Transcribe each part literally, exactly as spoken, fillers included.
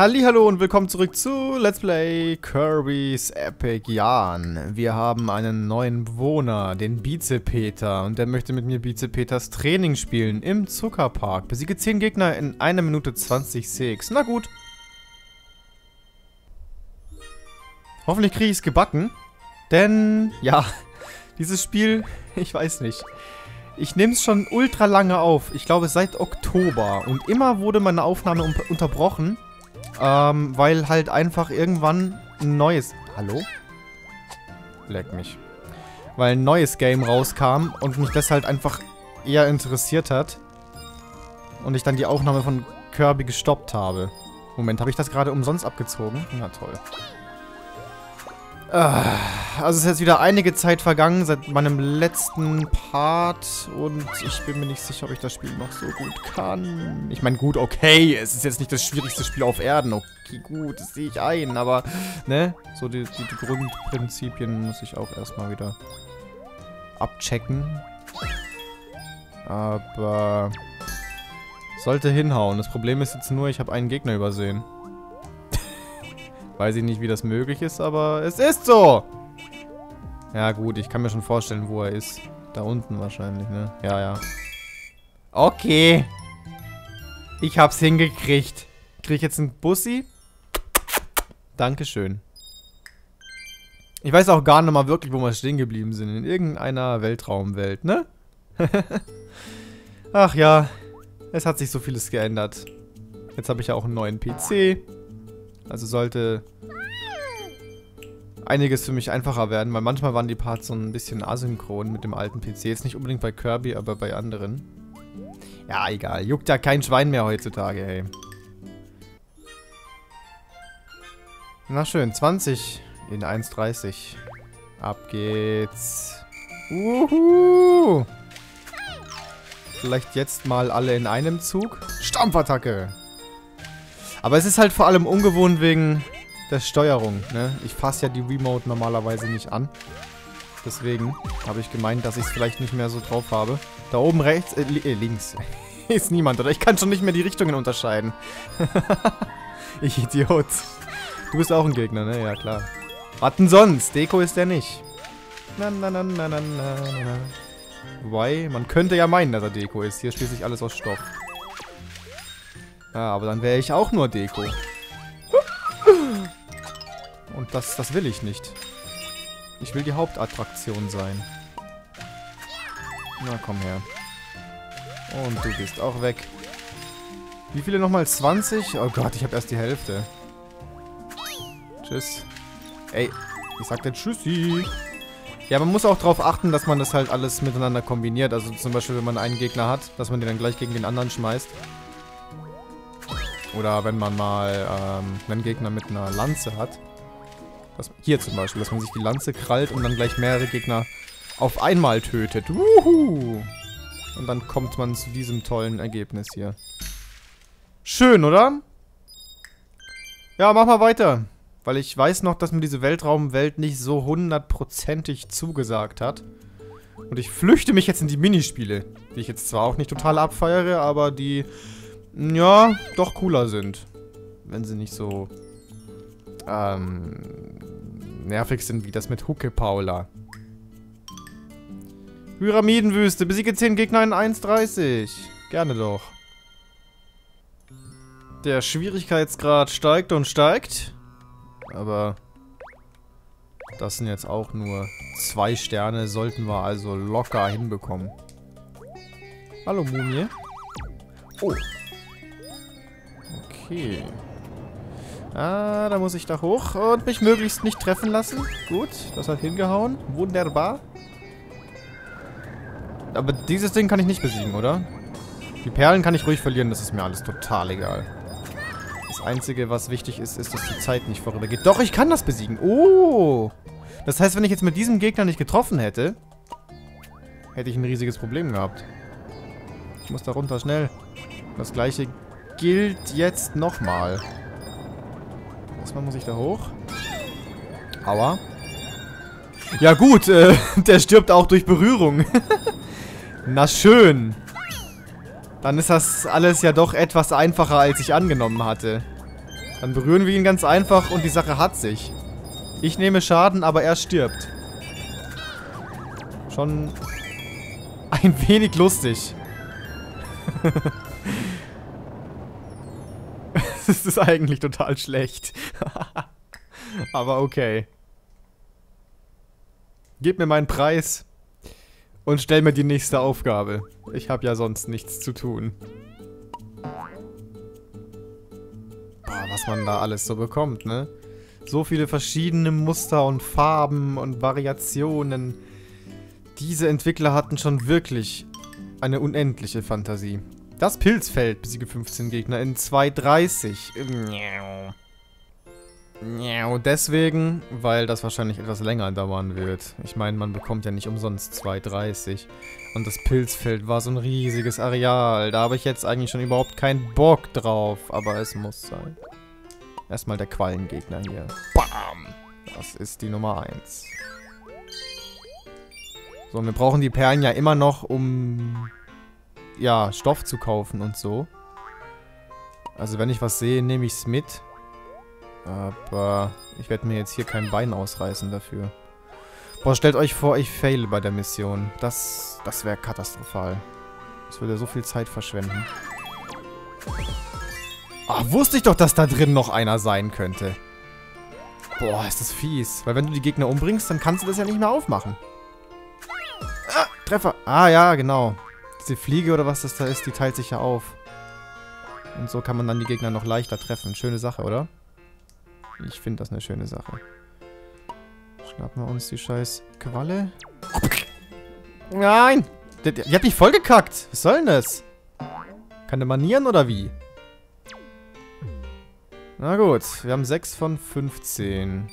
Hallihallo und willkommen zurück zu Let's Play Kirby's Epic Yarn. Wir haben einen neuen Bewohner, den Biezepeter, und der möchte mit mir Biezepeters Training spielen im Zuckerpark. Besiege zehn Gegner in einer Minute zwanzig Sex. Na gut. Hoffentlich kriege ich es gebacken, denn, ja, dieses Spiel, ich weiß nicht. Ich nehme es schon ultra lange auf, ich glaube seit Oktober, und immer wurde meine Aufnahme un unterbrochen. Ähm, weil halt einfach irgendwann ein neues... Hallo? Leck mich. Weil ein neues Game rauskam und mich das halt einfach eher interessiert hat. Und ich dann die Aufnahme von Kirby gestoppt habe. Moment, habe ich das gerade umsonst abgezogen? Na toll. Äh, also ist jetzt wieder einige Zeit vergangen seit meinem letzten Part. Und ich bin mir nicht sicher, ob ich das Spiel noch so gut kann. Ich meine, gut, okay, es ist jetzt nicht das schwierigste Spiel auf Erden. Okay, gut, das sehe ich ein. Aber, ne, so die, die, die Grundprinzipien muss ich auch erstmal wieder abchecken. Aber sollte hinhauen. Das Problem ist jetzt nur, ich habe einen Gegner übersehen. Weiß ich nicht, wie das möglich ist, aber es ist so! Ja gut, ich kann mir schon vorstellen, wo er ist. Da unten wahrscheinlich, ne? Ja, ja. Okay. Ich hab's hingekriegt. Krieg ich jetzt einen Bussi? Dankeschön. Ich weiß auch gar nicht mal wirklich, wo wir stehen geblieben sind. In irgendeiner Weltraumwelt, ne? Ach ja. Es hat sich so vieles geändert. Jetzt habe ich ja auch einen neuen P C. Also sollte einiges für mich einfacher werden, weil manchmal waren die Parts so ein bisschen asynchron mit dem alten P C. Jetzt nicht unbedingt bei Kirby, aber bei anderen. Ja, egal. Juckt ja kein Schwein mehr heutzutage, hey. Na schön, zwanzig in eins dreißig. Ab geht's. Uhu! Vielleicht jetzt mal alle in einem Zug. Stampfattacke! Aber es ist halt vor allem ungewohnt wegen der Steuerung, ne? Ich fasse ja die Remote normalerweise nicht an. Deswegen habe ich gemeint, dass ich es vielleicht nicht mehr so drauf habe. Da oben rechts, äh, li äh links ist niemand, oder? Ich kann schon nicht mehr die Richtungen unterscheiden. Ich Idiot. Du bist auch ein Gegner, ne? Ja, klar. Was denn sonst? Deko ist der nicht. Na, na, na, na, na, na, na. Wobei, man könnte ja meinen, dass er Deko ist. Hier schließlich alles aus Stoff. Ja, aber dann wäre ich auch nur Deko. Und das, das will ich nicht. Ich will die Hauptattraktion sein. Na, komm her. Und du gehst auch weg. Wie viele nochmal? zwanzig? Oh Gott, ich habe erst die Hälfte. Tschüss. Ey, ich sag dir Tschüssi. Ja, man muss auch darauf achten, dass man das halt alles miteinander kombiniert. Also zum Beispiel, wenn man einen Gegner hat, dass man den dann gleich gegen den anderen schmeißt. Oder wenn man mal ähm, einen Gegner mit einer Lanze hat. Das, hier zum Beispiel, dass man sich die Lanze krallt und dann gleich mehrere Gegner auf einmal tötet. Wuhu! Und dann kommt man zu diesem tollen Ergebnis hier. Schön, oder? Ja, mach mal weiter. Weil ich weiß noch, dass mir diese Weltraumwelt nicht so hundertprozentig zugesagt hat. Und ich flüchte mich jetzt in die Minispiele. Die ich jetzt zwar auch nicht total abfeiere, aber die... ja, doch cooler sind. Wenn sie nicht so ähm, nervig sind wie das mit Huckepaula. Pyramidenwüste, besiege zehn Gegner in eins dreißig. Gerne doch. Der Schwierigkeitsgrad steigt und steigt. Aber das sind jetzt auch nur zwei Sterne, sollten wir also locker hinbekommen. Hallo Mumie. Oh. Okay. Ah, da muss ich da hoch und mich möglichst nicht treffen lassen. Gut, das hat hingehauen. Wunderbar. Aber dieses Ding kann ich nicht besiegen, oder? Die Perlen kann ich ruhig verlieren, das ist mir alles total egal. Das Einzige, was wichtig ist, ist, dass die Zeit nicht vorübergeht. Doch, ich kann das besiegen. Oh! Das heißt, wenn ich jetzt mit diesem Gegner nicht getroffen hätte, hätte ich ein riesiges Problem gehabt. Ich muss da runter, schnell. Das gleiche gilt jetzt nochmal. Erstmal muss ich da hoch. Aua. Ja gut, äh, der stirbt auch durch Berührung. Na schön. Dann ist das alles ja doch etwas einfacher, als ich angenommen hatte. Dann berühren wir ihn ganz einfach und die Sache hat sich. Ich nehme Schaden, aber er stirbt. Schon ein wenig lustig. Das ist eigentlich total schlecht. Aber okay. Gib mir meinen Preis und stell mir die nächste Aufgabe. Ich habe ja sonst nichts zu tun. Boah, was man da alles so bekommt, ne? So viele verschiedene Muster und Farben und Variationen. Diese Entwickler hatten schon wirklich eine unendliche Fantasie. Das Pilzfeld besiege fünfzehn Gegner in zwei dreißig. Deswegen, weil das wahrscheinlich etwas länger dauern wird. Ich meine, man bekommt ja nicht umsonst zwei dreißig. Und das Pilzfeld war so ein riesiges Areal. Da habe ich jetzt eigentlich schon überhaupt keinen Bock drauf. Aber es muss sein. Erstmal der Quallengegner hier. Bam! Das ist die Nummer eins. So, und wir brauchen die Perlen ja immer noch, um... ja, Stoff zu kaufen und so. Also wenn ich was sehe, nehme ich es mit. Aber ich werde mir jetzt hier kein Bein ausreißen dafür. Boah, stellt euch vor, ich fail bei der Mission. Das, das wäre katastrophal. Das würde so viel Zeit verschwenden. Ach, wusste ich doch, dass da drin noch einer sein könnte. Boah, ist das fies. Weil wenn du die Gegner umbringst, dann kannst du das ja nicht mehr aufmachen. Ah, Treffer. Ah ja, genau. Diese Fliege oder was das da ist, die teilt sich ja auf. Und so kann man dann die Gegner noch leichter treffen. Schöne Sache, oder? Ich finde das eine schöne Sache. Schnappen wir uns die scheiß Qualle. Nein! Ihr habt mich vollgekackt! Was soll denn das? Keine Manieren oder wie? Na gut, wir haben sechs von fünfzehn.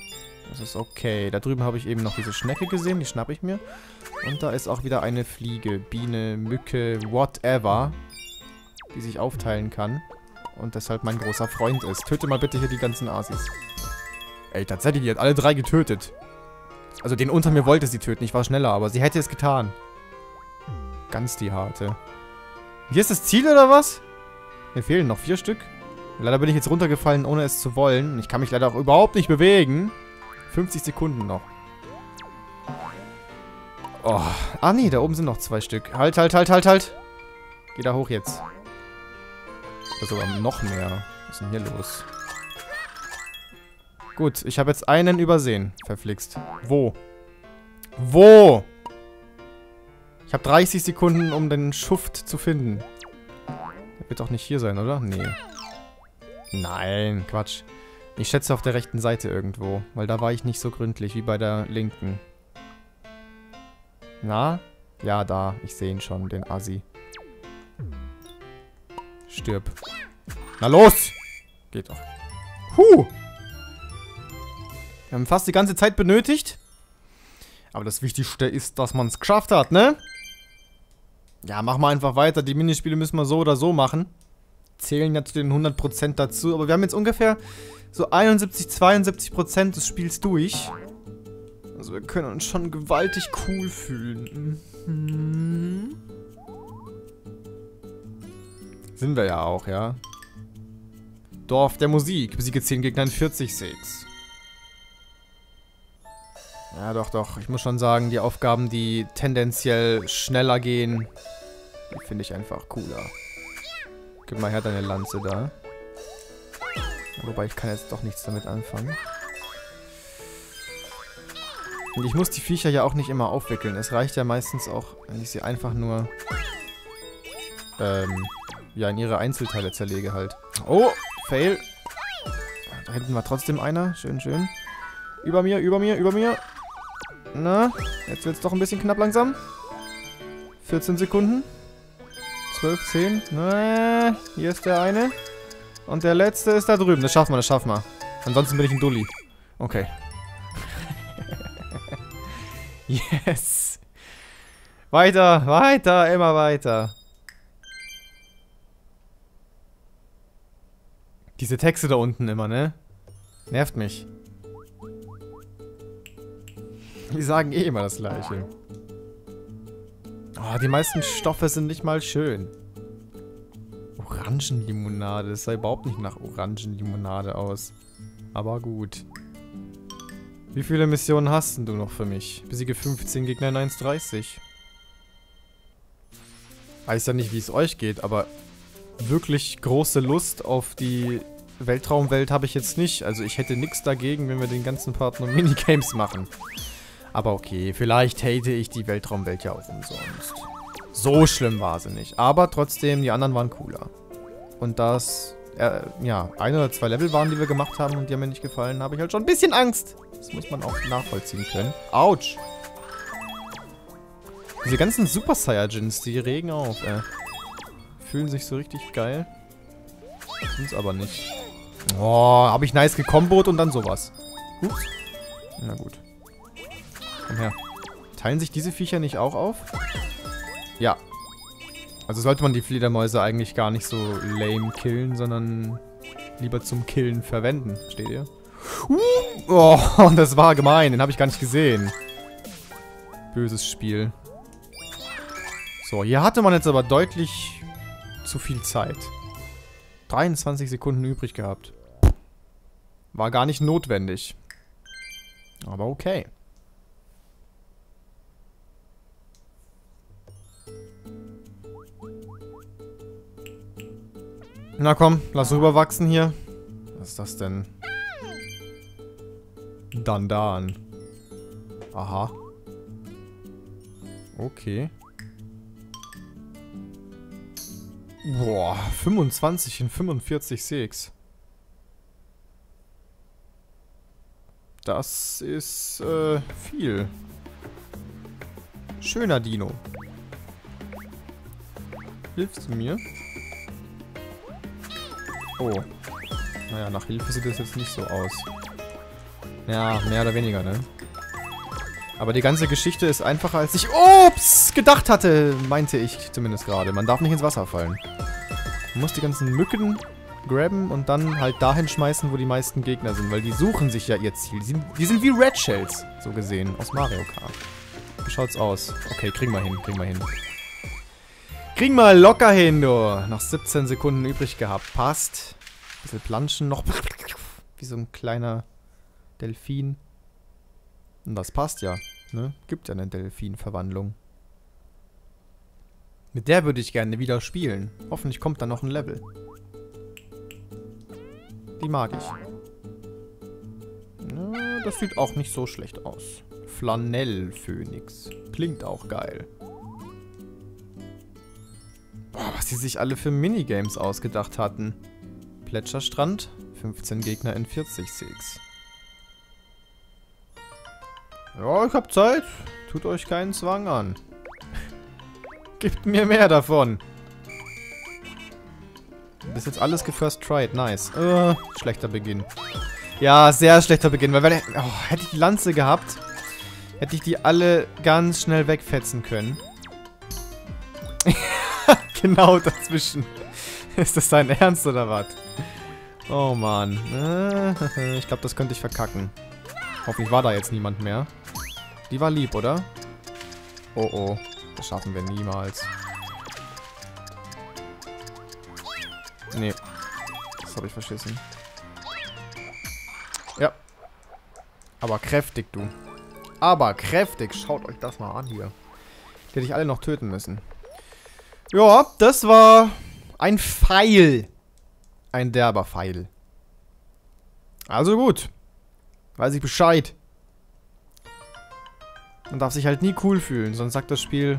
Das ist okay. Da drüben habe ich eben noch diese Schnecke gesehen, die schnappe ich mir. Und da ist auch wieder eine Fliege, Biene, Mücke, whatever, die sich aufteilen kann und deshalb mein großer Freund ist. Töte mal bitte hier die ganzen Asis. Ey, tatsächlich, die hat alle drei getötet. Also den unter mir wollte sie töten, ich war schneller, aber sie hätte es getan. Ganz die Harte. Hier ist das Ziel oder was? Mir fehlen noch vier Stück. Leider bin ich jetzt runtergefallen, ohne es zu wollen. Ich kann mich leider auch überhaupt nicht bewegen. fünfzig Sekunden noch. Oh. Ah, nee, da oben sind noch zwei Stück. Halt, halt, halt, halt, halt. Geh da hoch jetzt. Oder sogar noch mehr. Was ist denn hier los? Gut, ich habe jetzt einen übersehen. Verflixt. Wo? Wo? Ich habe dreißig Sekunden, um den Schuft zu finden. Der wird doch nicht hier sein, oder? Nee. Nein, Quatsch. Ich schätze auf der rechten Seite irgendwo, weil da war ich nicht so gründlich wie bei der linken. Na? Ja, da. Ich sehe ihn schon, den Assi. Stirb. Na los! Geht doch. Huh! Wir haben fast die ganze Zeit benötigt. Aber das Wichtigste ist, dass man es geschafft hat, ne? Ja, machen wir einfach weiter. Die Minispiele müssen wir so oder so machen. Zählen ja zu den hundert Prozent dazu. Aber wir haben jetzt ungefähr... so einundsiebzig, zweiundsiebzig Prozent des Spiels durch. Also wir können uns schon gewaltig cool fühlen. Mhm. Sind wir ja auch, ja. Dorf der Musik. Besiege zehn Gegner in vierzig Segs. Ja, doch, doch. Ich muss schon sagen, die Aufgaben, die tendenziell schneller gehen, die finde ich einfach cooler. Gib mal her deine Lanze da. Wobei, ich kann jetzt doch nichts damit anfangen. Und ich muss die Viecher ja auch nicht immer aufwickeln. Es reicht ja meistens auch, wenn ich sie einfach nur ähm, ja, in ihre Einzelteile zerlege halt. Oh, fail. Da hinten war trotzdem einer. Schön, schön. Über mir, über mir, über mir. Na, jetzt wird's doch ein bisschen knapp langsam. vierzehn Sekunden. zwölf, zehn. Na, hier ist der eine. Und der letzte ist da drüben. Das schaffen wir, das schaffen wir. Ansonsten bin ich ein Dulli. Okay. Yes. Weiter, weiter, immer weiter. Diese Texte da unten immer, ne? Nervt mich. Die sagen eh immer das Gleiche. Oh, die meisten Stoffe sind nicht mal schön. Orangenlimonade. Das sah überhaupt nicht nach Orangenlimonade aus. Aber gut. Wie viele Missionen hast du noch für mich? Besiege fünfzehn Gegner in eins dreißig. Weiß ja nicht, wie es euch geht, aber wirklich große Lust auf die Weltraumwelt habe ich jetzt nicht. Also ich hätte nichts dagegen, wenn wir den ganzen Part nur Minigames machen. Aber okay, vielleicht hate ich die Weltraumwelt ja auch umsonst. So schlimm war sie nicht. Aber trotzdem, die anderen waren cooler. Und das, äh, ja, ein oder zwei Level waren, die wir gemacht haben und die haben mir nicht gefallen, habe ich halt schon ein bisschen Angst. Das muss man auch nachvollziehen können. Autsch. Diese ganzen Super Saiyajins, die regen auf, äh. Fühlen sich so richtig geil. Sind's aber nicht. Oh, habe ich nice gekombot und dann sowas. Ups. Na gut. Komm her. Teilen sich diese Viecher nicht auch auf? Ja. Also sollte man die Fledermäuse eigentlich gar nicht so lame killen, sondern lieber zum Killen verwenden. Versteht ihr? Uh, oh, das war gemein. Den habe ich gar nicht gesehen. Böses Spiel. So, hier hatte man jetzt aber deutlich zu viel Zeit. dreiundzwanzig Sekunden übrig gehabt. War gar nicht notwendig. Aber okay. Na komm, lass rüberwachsen hier. Was ist das denn? Dandan. Aha. Okay. Boah, fünfundzwanzig in fünfundvierzig Seeks. Das ist äh, viel. Schöner Dino. Hilfst du mir? Oh. Naja, nach Hilfe sieht das jetzt nicht so aus. Ja, mehr oder weniger, ne? Aber die ganze Geschichte ist einfacher, als ich... Ups! Gedacht hatte, meinte ich zumindest gerade. Man darf nicht ins Wasser fallen. Man muss die ganzen Mücken grabben und dann halt dahin schmeißen, wo die meisten Gegner sind. Weil die suchen sich ja ihr Ziel. Die sind, die sind wie Red Shells, so gesehen, aus Mario Kart. Wie schaut's aus? Okay, kriegen wir hin, kriegen wir hin. Kriegen wir locker hin, du. Noch siebzehn Sekunden übrig gehabt. Passt. Ein bisschen planschen noch. Wie so ein kleiner Delfin. Und das passt ja, ne? Gibt ja eine Delfin-Verwandlung. Mit der würde ich gerne wieder spielen. Hoffentlich kommt da noch ein Level. Die mag ich. Na, das sieht auch nicht so schlecht aus. Flanellphönix. Klingt auch geil. Boah, was die sich alle für Minigames ausgedacht hatten. Plätscherstrand, fünfzehn Gegner in vierzig Seeks. Ja, ich hab Zeit. Tut euch keinen Zwang an. Gebt mir mehr davon. Das ist jetzt alles gefirst tried. Nice. Äh, schlechter Beginn. Ja, sehr schlechter Beginn. Weil, weil oh, hätte ich die Lanze gehabt, hätte ich die alle ganz schnell wegfetzen können. Genau dazwischen. Ist das dein Ernst oder was? Oh Mann. Äh, ich glaube, das könnte ich verkacken. Hoffentlich war da jetzt niemand mehr. Die war lieb, oder? Oh oh. Das schaffen wir niemals. Nee. Das habe ich verschissen. Ja. Aber kräftig, du. Aber kräftig. Schaut euch das mal an hier. Ich hätte dich alle noch töten müssen. Ja, das war ein Pfeil. Ein derber Pfeil. Also gut. Weiß ich Bescheid. Man darf sich halt nie cool fühlen, sonst sagt das Spiel,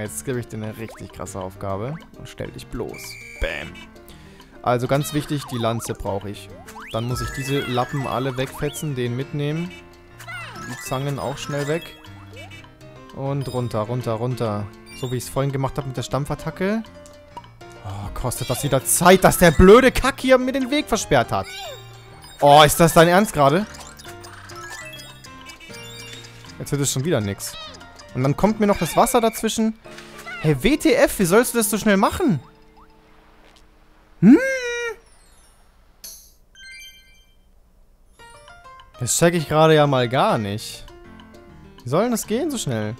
jetzt gebe ich dir eine richtig krasse Aufgabe und stell dich bloß. Bam. Also ganz wichtig, die Lanze brauche ich. Dann muss ich diese Lappen alle wegfetzen, den mitnehmen. Die Zangen auch schnell weg. Und runter, runter, runter. So wie ich es vorhin gemacht habe mit der Stampfattacke. Oh, kostet das wieder Zeit, dass der blöde Kack hier mir den Weg versperrt hat. Oh, ist das dein Ernst gerade? Jetzt wird es schon wieder nix. Und dann kommt mir noch das Wasser dazwischen. Hey, W T F, wie sollst du das so schnell machen? Hm? Das check ich gerade ja mal gar nicht. Wie soll denn das gehen so schnell?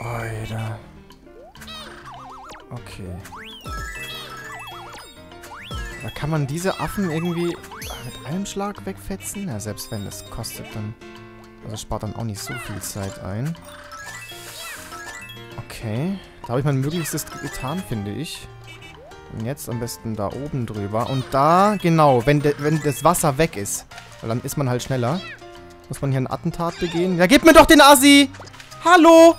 Alter. Okay. Da kann man diese Affen irgendwie mit einem Schlag wegfetzen? Ja, selbst wenn das kostet dann... Also spart dann auch nicht so viel Zeit ein. Okay. Da habe ich mein Möglichstes getan, finde ich. Und jetzt am besten da oben drüber. Und da, genau, wenn, de, wenn das Wasser weg ist. Weil dann ist man halt schneller. Muss man hier ein Attentat begehen? Ja, gib mir doch den Assi! Hallo!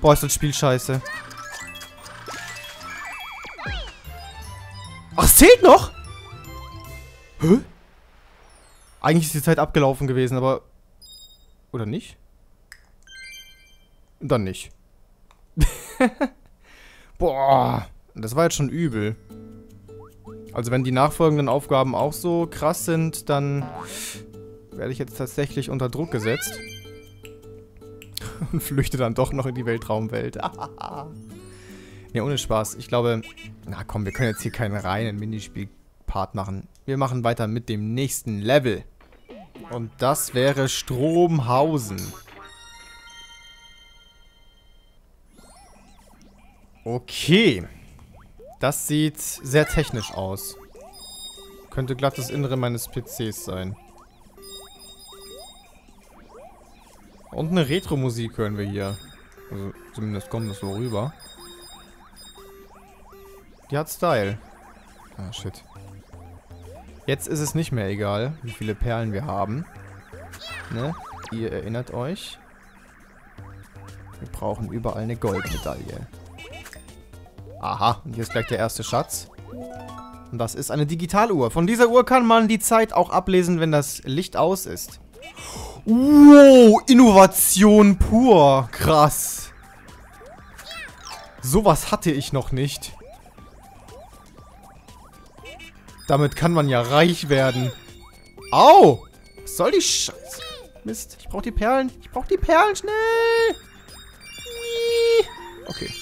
Boah, ist das Spiel scheiße. Ach, es zählt noch? Hä? Eigentlich ist die Zeit abgelaufen gewesen, aber... Oder nicht? Dann nicht. Boah, das war jetzt schon übel. Also wenn die nachfolgenden Aufgaben auch so krass sind, dann werde ich jetzt tatsächlich unter Druck gesetzt. Und flüchte dann doch noch in die Weltraumwelt. Ja, ohne Spaß. Ich glaube, na komm, wir können jetzt hier keinen reinen Minispiel-Part machen. Wir machen weiter mit dem nächsten Level. Und das wäre Stromhausen. Okay. Das sieht sehr technisch aus. Könnte glatt das Innere meines P Cs sein. Und eine Retro-Musik hören wir hier. Also zumindest kommt das so rüber. Die hat Style. Ah, shit. Jetzt ist es nicht mehr egal, wie viele Perlen wir haben. Ne? Ihr erinnert euch. Wir brauchen überall eine Goldmedaille. Aha, und hier ist gleich der erste Schatz. Und das ist eine Digitaluhr. Von dieser Uhr kann man die Zeit auch ablesen, wenn das Licht aus ist. Wow, Innovation pur. Krass. Sowas hatte ich noch nicht. Damit kann man ja reich werden. Au! Was soll die Scheiße? Mist, ich brauche die Perlen. Ich brauche die Perlen schnell. Okay.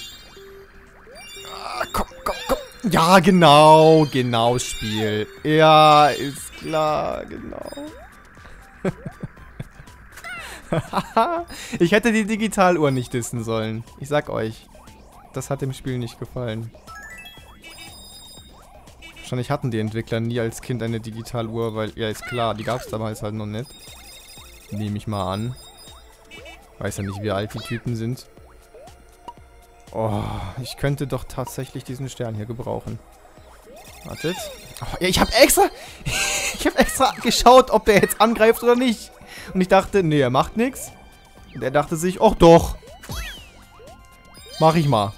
Ah, komm, komm, komm. Ja, genau. Genau, Spiel. Ja, ist klar. Genau. Ich hätte die Digitaluhr nicht dissen sollen. Ich sag euch, das hat dem Spiel nicht gefallen. Wahrscheinlich hatten die Entwickler nie als Kind eine Digitaluhr, weil, ja ist klar, die gab es damals halt noch nicht. Nehme ich mal an. Weiß ja nicht, wie alt die Typen sind. Oh, ich könnte doch tatsächlich diesen Stern hier gebrauchen. Wartet. Oh, ich habe extra... Ich habe extra geschaut, ob der jetzt angreift oder nicht. Und ich dachte, nee, er macht nichts. Und er dachte sich, ach doch. Mach ich mal.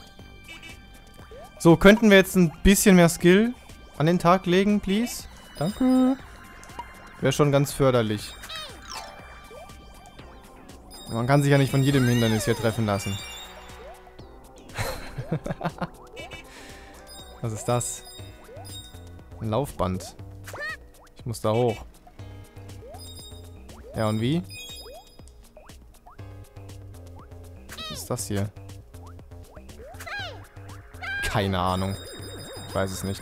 So, könnten wir jetzt ein bisschen mehr Skill an den Tag legen, please? Danke. Wäre schon ganz förderlich. Man kann sich ja nicht von jedem Hindernis hier treffen lassen. Was ist das? Ein Laufband. Ich muss da hoch. Ja, und wie? Was ist das hier? Keine Ahnung. Ich weiß es nicht.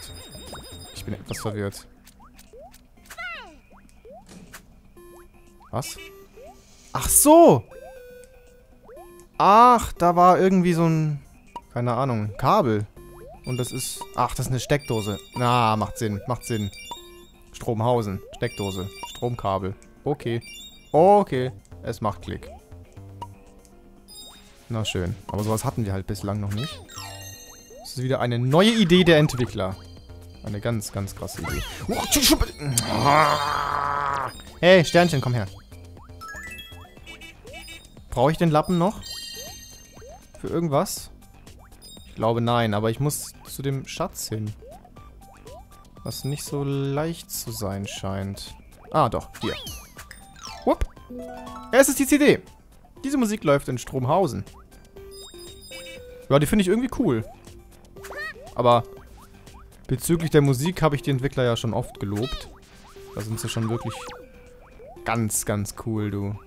Ich bin etwas verwirrt. Was? Ach so! Ach, da war irgendwie so ein... Keine Ahnung. Kabel. Und das ist... Ach, das ist eine Steckdose. Na, macht Sinn. Macht Sinn. Stromhausen. Steckdose. Stromkabel. Okay. Okay. Es macht Klick. Na schön. Aber sowas hatten wir halt bislang noch nicht. Das ist wieder eine neue Idee der Entwickler. Eine ganz, ganz krasse Idee. Hey, Sternchen, komm her. Brauche ich den Lappen noch? Für irgendwas? Ich glaube nein, aber ich muss zu dem Schatz hin. Was nicht so leicht zu sein scheint. Ah, doch. Hier. Wupp. Es ist die C D. Diese Musik läuft in Stromhausen. Ja, die finde ich irgendwie cool. Aber bezüglich der Musik habe ich die Entwickler ja schon oft gelobt. Da sind sie schon wirklich ganz, ganz cool, du.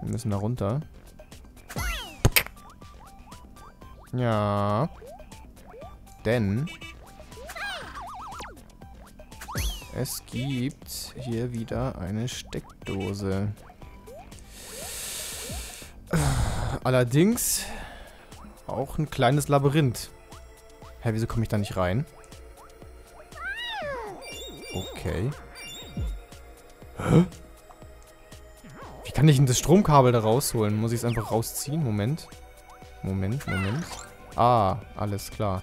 Wir müssen da runter. Ja. Denn... Es gibt hier wieder eine Steckdose. Allerdings Auch ein kleines Labyrinth. Hä, wieso komme ich da nicht rein? Okay. Hä? Wie kann ich denn das Stromkabel da rausholen? Muss ich es einfach rausziehen? Moment. Moment, Moment. Ah, alles klar.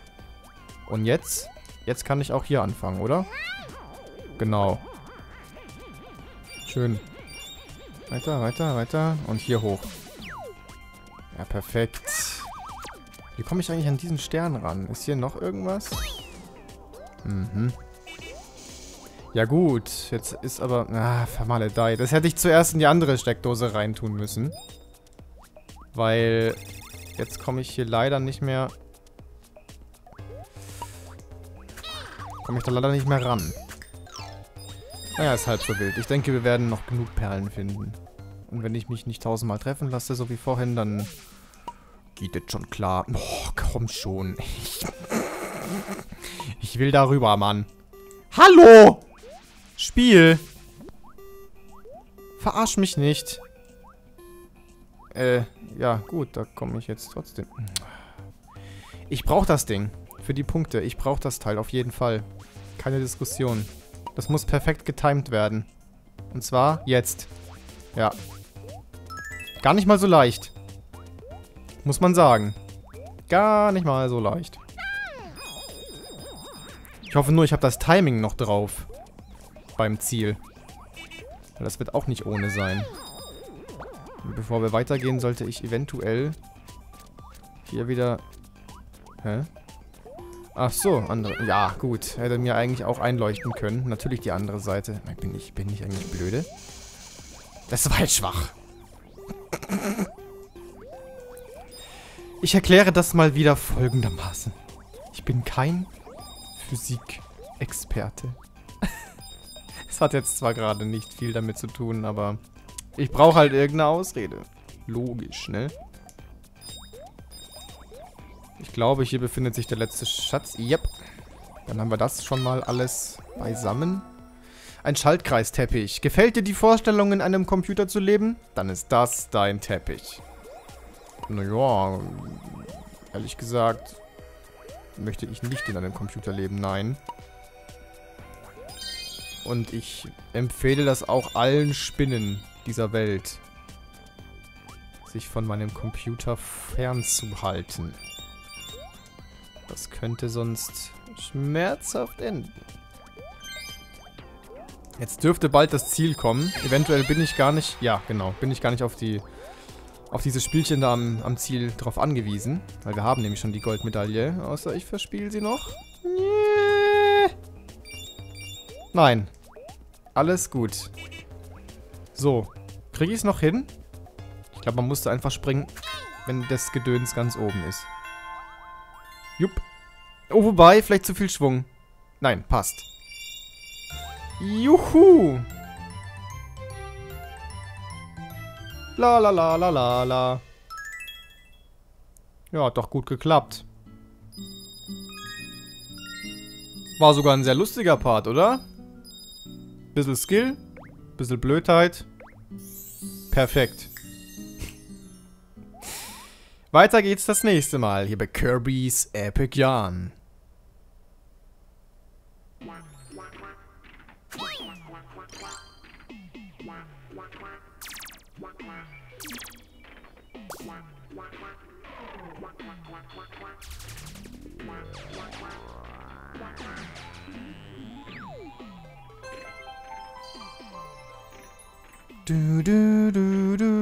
Und jetzt? Jetzt kann ich auch hier anfangen, oder? Genau. Schön. Weiter, weiter, weiter. Und hier hoch. Ja, perfekt. Wie komme ich eigentlich an diesen Stern ran? Ist hier noch irgendwas? Mhm. Ja gut, jetzt ist aber... Ah, vermaledei. Das hätte ich zuerst in die andere Steckdose reintun müssen. Weil... Jetzt komme ich hier leider nicht mehr... Komme ich da leider nicht mehr ran. Naja, ist halb so wild. Ich denke, wir werden noch genug Perlen finden. Und wenn ich mich nicht tausendmal treffen lasse, so wie vorhin, dann... Geht das schon klar. Boah, komm schon. Ich will darüber, Mann. Hallo! Spiel! Verarsch mich nicht. Äh, ja, gut, da komme ich jetzt trotzdem. Ich brauche das Ding. Für die Punkte. Ich brauche das Teil auf jeden Fall. Keine Diskussion. Das muss perfekt getimed werden. Und zwar jetzt. Ja. Gar nicht mal so leicht. Muss man sagen. Gar nicht mal so leicht. Ich hoffe nur, ich habe das Timing noch drauf. Beim Ziel. Das wird auch nicht ohne sein. Und bevor wir weitergehen, sollte ich eventuell hier wieder... Hä? Ach so, andere... Ja, gut. Hätte mir eigentlich auch einleuchten können. Natürlich die andere Seite. Bin ich, bin ich eigentlich blöde? Das war halt schwach. Ich erkläre das mal wieder folgendermaßen. Ich bin kein... Physikexperte. Es hat jetzt zwar gerade nicht viel damit zu tun, aber ich brauche halt irgendeine Ausrede. Logisch, ne? Ich glaube, hier befindet sich der letzte Schatz. Yep. Dann haben wir das schon mal alles beisammen. Ein Schaltkreisteppich. Gefällt dir die Vorstellung, in einem Computer zu leben? Dann ist das dein Teppich. Naja, ehrlich gesagt... Möchte ich nicht in einem Computer leben, nein. Und ich empfehle das auch allen Spinnen dieser Welt, sich von meinem Computer fernzuhalten. Das könnte sonst schmerzhaft enden. Jetzt dürfte bald das Ziel kommen. Eventuell bin ich gar nicht... Ja, genau. Bin ich gar nicht auf die... Auf dieses Spielchen da am, am Ziel drauf angewiesen. Weil wir haben nämlich schon die Goldmedaille. Außer ich verspiele sie noch. Nee. Nein. Alles gut. So. Kriege ich es noch hin? Ich glaube, man musste einfach springen, wenn das Gedöns ganz oben ist. Jupp. Oh, wobei, vielleicht zu viel Schwung. Nein, passt. Juhu. La la la la la la. Ja, hat doch gut geklappt. War sogar ein sehr lustiger Part, oder? Bissel Skill, bissel Blödheit. Perfekt. Weiter geht's das nächste Mal hier bei Kirby's Epic Yarn. Do do do do.